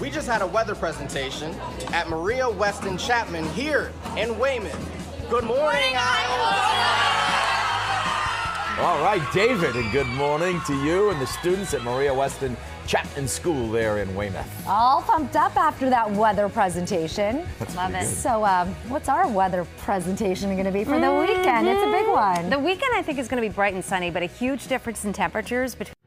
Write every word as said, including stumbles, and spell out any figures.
We just had a weather presentation at Maria Weston Chapman here in Weymouth. Good morning, Iowa! All right, David, and good morning to you and the students at Maria Weston Chapman School there in Weymouth. All pumped up after that weather presentation. That's Love it. Good. So um, what's our weather presentation going to be for mm-hmm. the weekend? It's a big one. The weekend, I think, is going to be bright and sunny, but a huge difference in temperatures between